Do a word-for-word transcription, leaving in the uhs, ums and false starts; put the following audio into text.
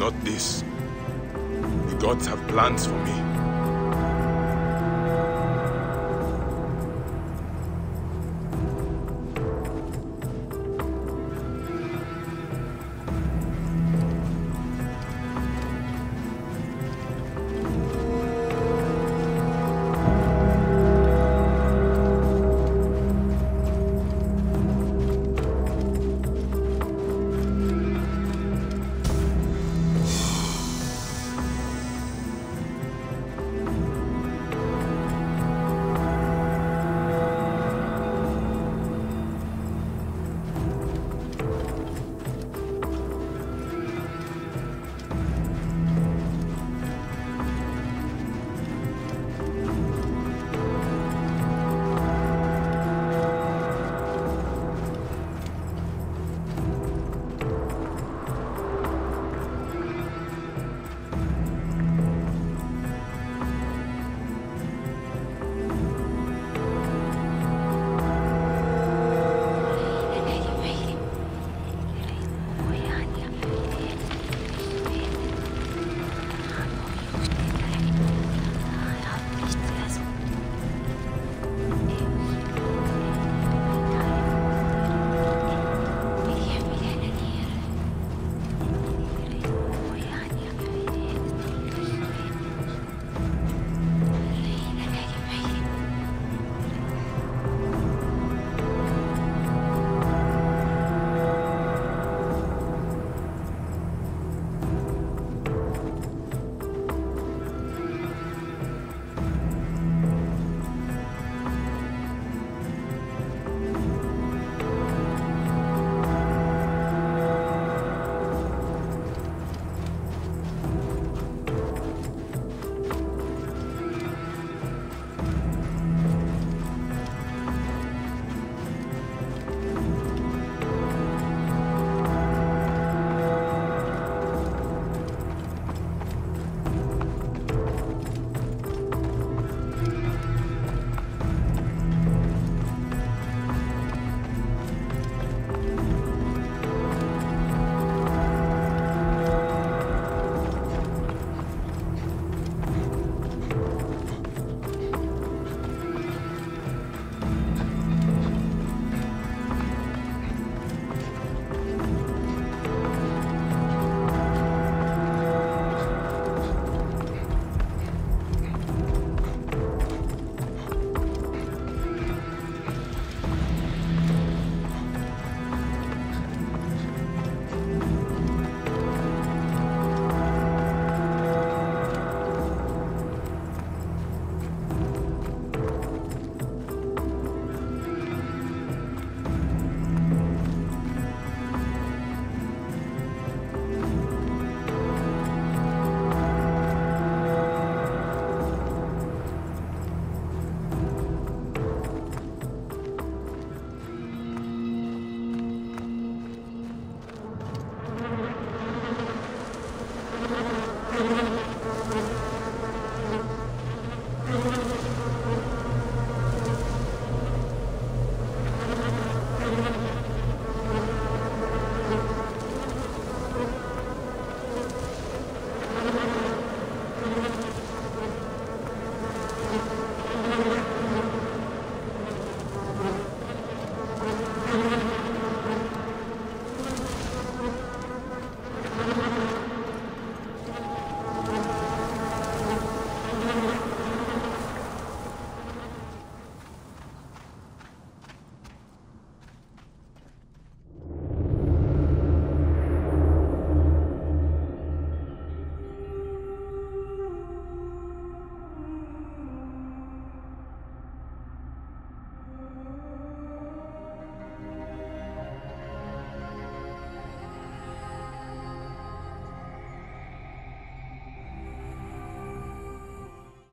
Not this. The gods have plans for me.